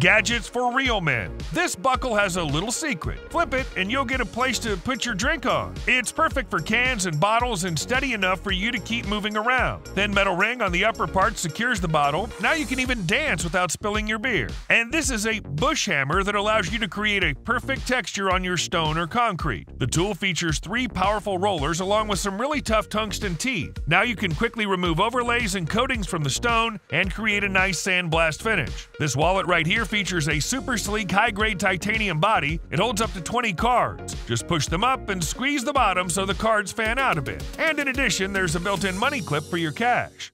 Gadgets for real men. This buckle has a little secret. Flip it and you'll get a place to put your drink on. It's perfect for cans and bottles and steady enough for you to keep moving around. Thin metal ring on the upper part secures the bottle. Now you can even dance without spilling your beer. And this is a bush hammer that allows you to create a perfect texture on your stone or concrete. The tool features 3 powerful rollers along with some really tough tungsten teeth. Now you can quickly remove overlays and coatings from the stone and create a nice sandblast finish. This wallet right here features a super sleek high-grade titanium body. It holds up to 20 cards. Just push them up and squeeze the bottom so the cards fan out a bit. And in addition, there's a built-in money clip for your cash.